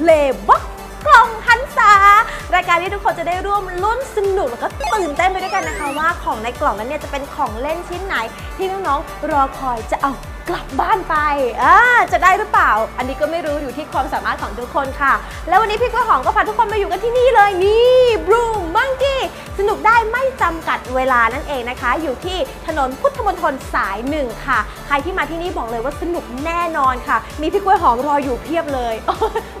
Play Box กล่องหันษารายการที่ทุกคนจะได้ร่วมลุ้นสนุกแล้วก็ตื่นเต้นไปด้วยกันนะคะว่าของในกล่องนั้นเนี่ยจะเป็นของเล่นชิ้นไหนที่น้องๆรอคอยจะเอากลับบ้านไปจะได้หรือเปล่าอันนี้ก็ไม่รู้อยู่ที่ความสามารถของทุกคนค่ะแล้ววันนี้พี่กล้วยหอมก็พาทุกคนมาอยู่กันที่นี่เลยนี่Bloom Monkeyสนุกได้ไม่จำกัดเวลานั่นเองนะคะอยู่ที่ถนนพุทธมณฑลสาย1ค่ะใครที่มาที่นี่บอกเลยว่าสนุกแน่นอนค่ะมีพี่กล้วยหอมรออยู่เพียบเลย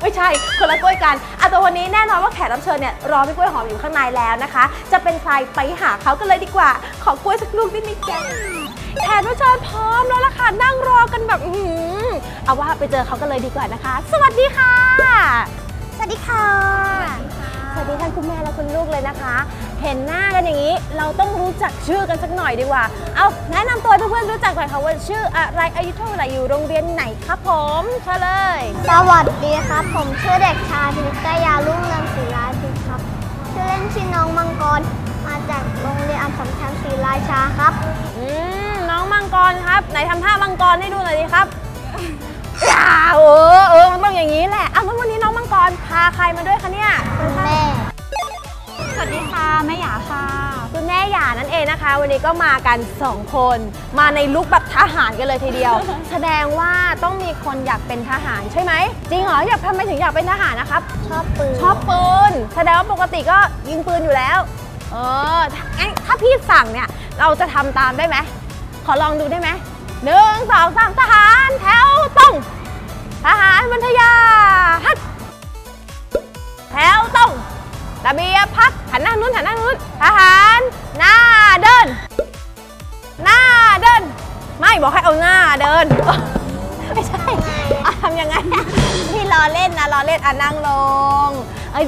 ไม่ใช่คนละกล้วยกันแต่วันนี้แน่นอนว่าแขกรับเชิญเนี่ยรอพี่กล้วยหอมอยู่ข้างในแล้วนะคะจะเป็นใครไปหาเขากันเลยดีกว่าขอกล้วยสักลูกนิดนึงจ้ะแขกรับเชิญพร้อมแล้วล่ะค่ะนั่งรอกันแบบเอาว่าไปเจอเขากันเลยดีกว่านะคะสวัสดีค่ะสวัสดีค่ะสวัสดีท่านคุณแม่และคุณลูกเลยนะคะเห็นหน้ากันอย่างนี้เราต้องรู้จักชื่อกันสักหน่อยดีกว่าเอาแนะนำตัวเพื่อนๆรู้จักหน่อยค่ะว่าชื่ออะไรอายุเท่าไหร่อยู่โรงเรียนไหนครับผมเชิญเลยสวัสดีครับผมชื่อเด็กชายพิกยาลุ่งเรืองศิลาจิตครับชื่อเล่นชื่อน้องมังกรมาจากโรงเรียนอัมพรชันศิลาชาครับน้องมังกรครับไหนทำท่ามังกรให้ดูหน่อยดิครับมันต้องอย่างนี้แหละแล้ววันนี้น้องมังกรพาใครมาด้วยคะเนี่ยคุณแม่สวัสดีค่ะแม่หยาค่ะคุณแม่หยานั่นเองนะคะวันนี้ก็มากัน2คนมาในลุคแบบทหารกันเลยทีเดียว แสดงว่าต้องมีคนอยากเป็นทหารใช่ไหมจริงเหรออยากทำไมถึงอยากเป็นทหารนะครับชอบปืนแสดงว่าปกติก็ยิงปืนอยู่แล้วถ้าพี่สั่งเนี่ยเราจะทำตามได้ไหมขอลองดูได้ไหม1 2 3ทหารแถวตรงทหารมัธยาฮัดแถวตรงระเบียบพักหันหน้านู้นหันหน้านู้นทหารหน้าเดินไม่บอกให้เอาหน้าเดินไม่ใช่ทำยังไงพี่ล้อเล่นนะล้อเล่นนั่งลง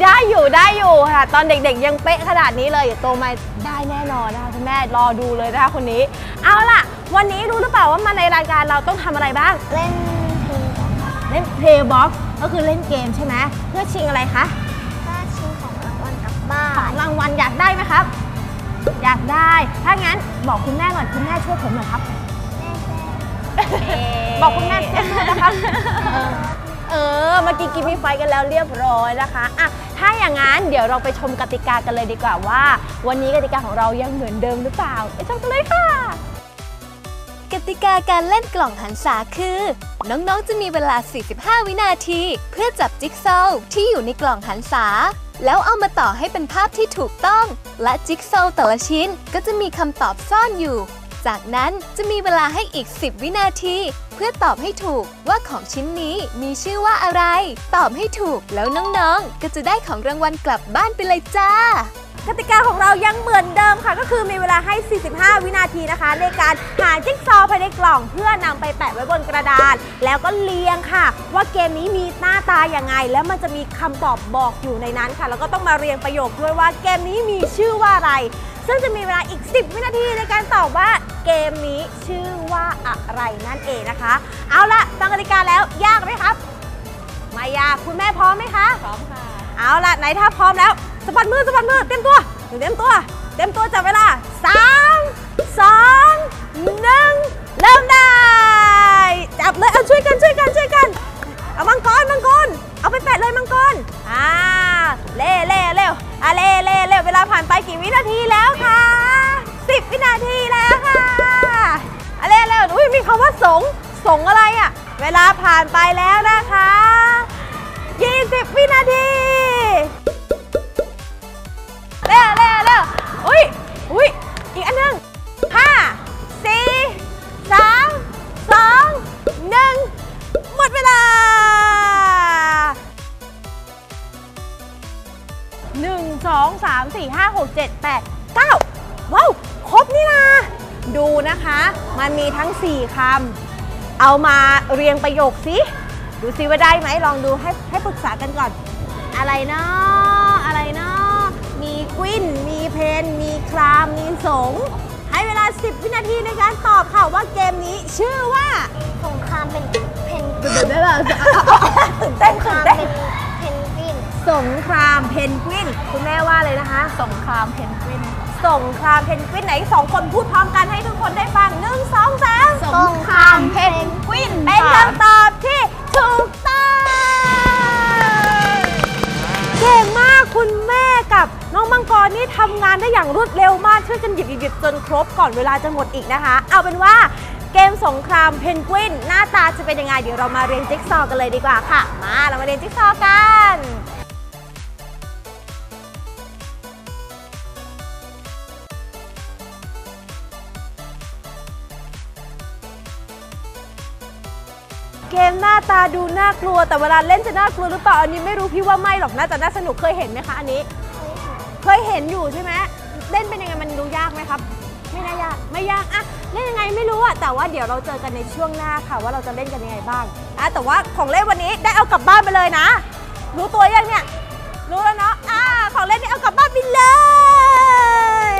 ได้อยู่ค่ะตอนเด็กๆยังเป๊ะขนาดนี้เลยโตมาได้แน่นอนนะคะคุณแม่รอดูเลยนะคะคนนี้เอาล่ะวันนี้รู้หรือเปล่าว่ามาในรายการเราต้องทำอะไรบ้างเล่น Play Box ก็คือเล่นเกมใช่ไหมเพื่อชิงอะไรคะเพื่อชิงของรางวัลกลับบ้านของรางวัลอยากได้ไหมครับอยากได้ถ้างั้นบอกคุณแม่หน่อยคุณแม่ช่วยผมหน่อยครับบอกคุณแม่นะครับเมื่อกี้กินมีไฟกันแล้วเรียบร้อยนะคะถ้าอย่างนั้นเดี๋ยวเราไปชมกติกากันเลยดีกว่าว่าวันนี้กติกาของเรายังเหมือนเดิมหรือเปล่าไปชมกันเลยค่ะกติกาการเล่นกล่องหันษาคือน้องๆจะมีเวลา45วินาทีเพื่อจับจิ๊กซอว์ที่อยู่ในกล่องหันษาแล้วเอามาต่อให้เป็นภาพที่ถูกต้องและจิ๊กซอว์แต่ละชิ้นก็จะมีคำตอบซ่อนอยู่จากนั้นจะมีเวลาให้อีก10วินาทีเพื่อตอบให้ถูกว่าของชิ้นนี้มีชื่อว่าอะไรตอบให้ถูกแล้วน้องๆก็จะได้ของรางวัลกลับบ้านไปเลยจ้ากติกาของเรายังเหมือนเดิมค่ะก็คือมีเวลาให้45วินาทีนะคะในการหาจิ๊กซอว์ภายในกล่องเพื่อนำไปแปะไว้บนกระดานแล้วก็เรียงค่ะว่าเกมนี้มีหน้าตาอย่างไรแล้วมันจะมีคำตอบบอกอยู่ในนั้นค่ะแล้วก็ต้องมาเรียงประโยคด้วยว่าเกมนี้มีชื่อว่าอะไรซึ่งจะมีเวลาอีก10วินาทีในการตอบว่าเกมนี้ชื่อว่าอะไรนั่นเองนะคะเอาล่ะฟังกติกาแล้วยากไหมครับไม่ยากคุณแม่พร้อมไหมคะพร้อมค่ะเอาล่ะไหนถ้าพร้อมแล้วสะบัดมือเต็มตัวจับเวลา3 2 1เริ่มได้จับเลยเอาช่วยกันเอามังกรเอาไปแปะเลยมังกรเร็วเวลาผ่านไปกี่วินาทีแล้วคะ10วินาทีแล้วค่ะเร็วมีคำว่าสงอะไรอ่ะเวลาผ่านไปแล้วนะคะ20วินาทีอีกอันนึง5 4 3 2 1หมดเวลา1 2 3 4 5 6 7 8 9ว้าวครบนี่นะดูนะคะมันมีทั้ง4คำเอามาเรียงประโยคสิดูสิว่าได้ไหมลองดูให้ปรึกษากันก่อนอะไรเนาะมีกวิ้นมีเพนมีครามมีสงให้เวลา10วินาทีในการตอบค่ะว่าเกมนี้ชื่อว่าสงครามเป็นเพนกวินได้แล้วสงครามเพนกวินคุณแม่ว่าเลยนะคะสงครามเพนกวินไหน2คนพูดพร้อมกันให้ทุกคนได้ฟัง1 2 3สงครามเพนกวินเป็นคำตอบที่ถูกต้อง มังกรนี่ทำงานได้อย่างรวดเร็วมากช่วยกันหยิบจนครบก่อนเวลาจะหมดอีกนะคะเอาเป็นว่าเกมสงครามเพนกวินหน้าตาจะเป็นยังไงเดี๋ยวเรามาเรียนจิ๊กซอว์กันเลยดีกว่าค่ะมาเรามาเรียนจิ๊กซอว์กันเกมหน้าตาดูน่ากลัวแต่เวลาเล่นจะน่ากลัวหรือเปล่าอันนี้ไม่รู้พี่ว่าไม่หรอกนะแต่น่าสนุกเคยเห็นไหมคะอันนี้เคยเห็นอยู่ใช่ไหมเล่นเป็นยังไงมันดูยากไหมครับไม่น่ายากไม่ยากอะเล่นยังไงไม่รู้อะแต่ว่าเดี๋ยวเราเจอกันในช่วงหน้าค่ะว่าเราจะเล่นกันยังไงบ้างอะแต่ว่าของเล่นวันนี้ได้เอากลับบ้านไปเลยนะรู้ตัวยังเนี่ยรู้แล้วเนาะของเล่นนี่เอากลับบ้านไปเล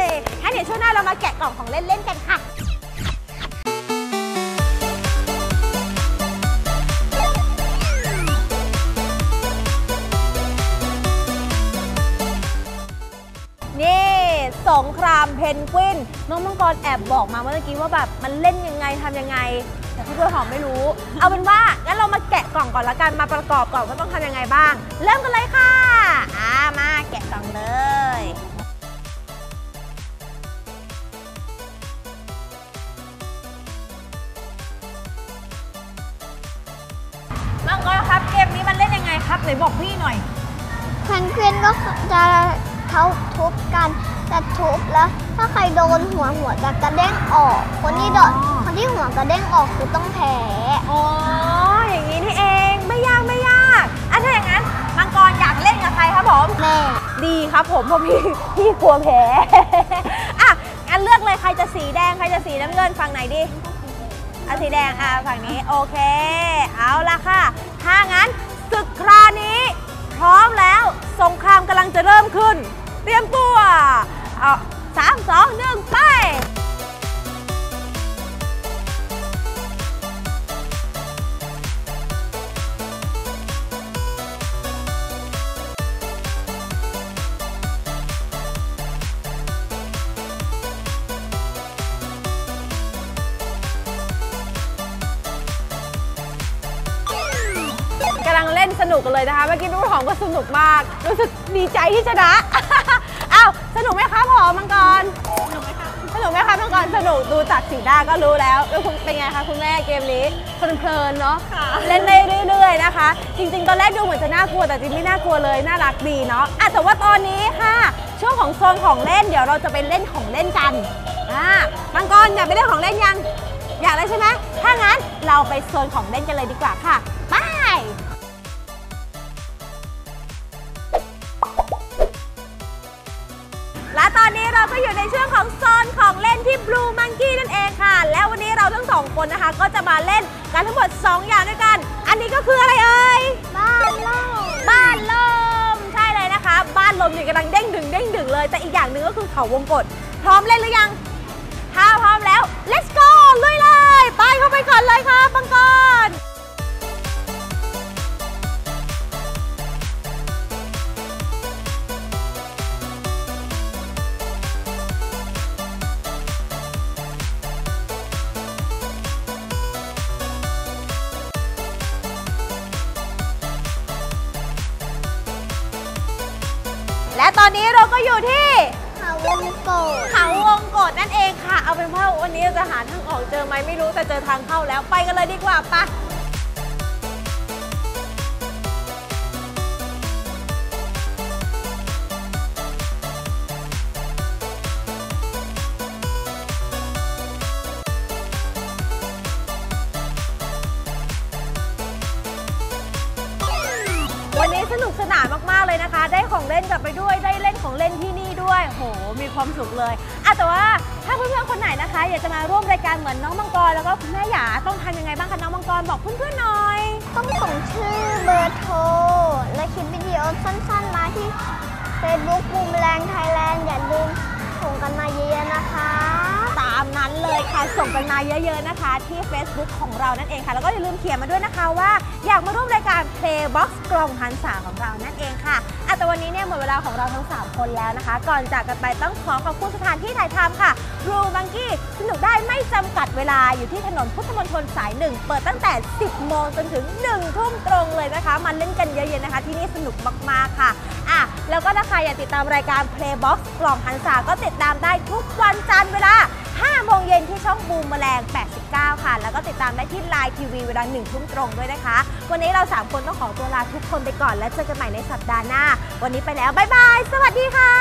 ยงั้นเดี๋ยวช่วงหน้าเรามาแกะกล่องของเล่นเล่นกันค่ะสงครามเพนกวินน้องมังกรแอบบอกมาเมื่อกี้ว่าแบบมันเล่นยังไงทำยังไงแต่พี่กล้วยหอมไม่รู้เอาเป็นว่างั้นเรามาแกะกล่องก่อนละกันมาประกอบก่อนว่าต้องทำยังไงบ้างเริ่มกันเลยค่ะมาแกะกล่องเลยมังกรครับเกมนี้มันเล่นยังไงครับไหนบอกพี่หน่อยเพนกวินก็จะเขาทุบกันจะทุบแล้วถ้าใครโดนหัวจะกระเด้งออกคนที่โดนคนที่หัวกระเด้งออกคือต้องแพ้อ๋ออย่างนี้นี่เองไม่ยากอันถ้าอย่างนั้นมังกรอยากเล่นกับใครครับผมแม่ดีครับผมเพราะพี่กลัวแพ้อ่ะงั้นเลือกเลยใครจะสีแดงใครจะสีน้ำเงินฝั่งไหนดีอ่ะสีแดงอ่ะฝั่งนี้โอเคเอาละค่ะถ้างั้นศึกคราวนี้พร้อมแล้วสงครามกำลังจะเริ่มขึ้นเตรียมตัวเอา3 2 1ไปกำลังเล่นสนุกกันเลยนะคะเมื่อกี้ลูกหอมก็สนุกมากรู้สึกดีใจที่ชนะอ้าวสนุกไหมคะหอมมังกรสนุกไหมคะมังกรสนุกดูจากสีหน้าก็รู้แล้วคุณเป็นไงคะคุณแม่เกมนี้เพลินๆเนาะเล่นได้เรื่อยๆนะคะจริงๆตอนแรกดูเหมือนจะน่ากลัวแต่จริงไม่น่ากลัวเลยน่ารักดีเนาะแต่ว่าตอนนี้ค่ะช่วงของโซนของเล่นเดี๋ยวเราจะไปเล่นของเล่นกันมังกรอยากไปเล่นของเล่นยังอยากเลยใช่ไหมถ้างั้นเราไปโซนของเล่นกันเลยดีกว่าค่ะไปและตอนนี้เราก็อยู่ในช่วงของโซนของเล่นที่ Blue Monkey นั่นเองค่ะแล้ววันนี้เราทั้งสองคนนะคะก็จะมาเล่นกันทั้งหมด2อย่างด้วยกันอันนี้ก็คืออะไรเอ่ยบ้านลมใช่เลยนะคะบ้านลมเนี่ยกำลังเด้งดึงเลยแต่อีกอย่างหนึ่งก็คือเขาวงกตพร้อมเล่นหรือยังถ้าพร้อมแล้ว let's go ลุยเลยไปเข้าไปก่อนเลยค่ะมังกรและตอนนี้เราก็อยู่ที่เขาวงกตนั่นเองค่ะเอาเป็นว่าวันนี้เราจะหาทางออกเจอไหมไม่รู้แต่เจอทางเข้าแล้วไปกันเลยดีกว่าปะวันนี้สนุกสนานมากๆเลยนะคะได้ของเล่นกลับไปด้วยได้เล่นของเล่นที่นี่ด้วยโหมีความสุขเลยแต่ว่าถ้าเพื่อนๆคนไหนนะคะอยากจะมาร่วมรายการเหมือนน้องมังกรแล้วก็คุณแม่หยาต้องทำยังไงบ้างคะน้องมังกรบอกเพื่อนๆหน่อยต้องส่งชื่อเบอร์โทรและคลิปวิดีโอสั้นๆมาที่ Facebook บูมแรงไทยแลนด์อย่าลืมส่งกันมาเยอะๆนะคะตามนะ นั้นเลยค่ะส่งกันมาเยอะๆนะคะที่ Facebook ของเรานั่นเองค่ะแล้วก็อย่าลืมเขียนมาด้วยนะคะว่าอยากมาร่วมรายการ Play Box กล่องหันษาของเรานั่นเองค่ะแต่วันนี้เนี่ยหมดเวลาของเราทั้ง3คนแล้วนะคะก่อนจากกันไปต้องขอขอบคุณสถานที่ถ่ายทำค่ะ Blue Monkey สนุกได้ไม่จำกัดเวลาอยู่ที่ถนนพุทธมณฑลสาย1เปิดตั้งแต่ 10 โมงจนถึง 1 ทุ่มตรงเลยนะคะมันเล่นกันเยอะๆนะคะที่นี่สนุกมากๆค่ะแล้วก็ถ้าใครอยากติดตามรายการ Play Box กล่องหันษาก็ติดตามได้ทุกวันจันทร์เวลา 5 โมงเย็นที่ช่องบูมแมลง 89 ค่ะแล้วก็ติดตามได้ที่ LINE TV เวลา 1 ทุ่มตรงด้วยนะคะวันนี้เรา3คนต้องขอตัวลาทุกคนไปก่อนและเจอกันใหม่ในสัปดาห์หน้าวันนี้ไปแล้วบ๊ายบายสวัสดีค่ะ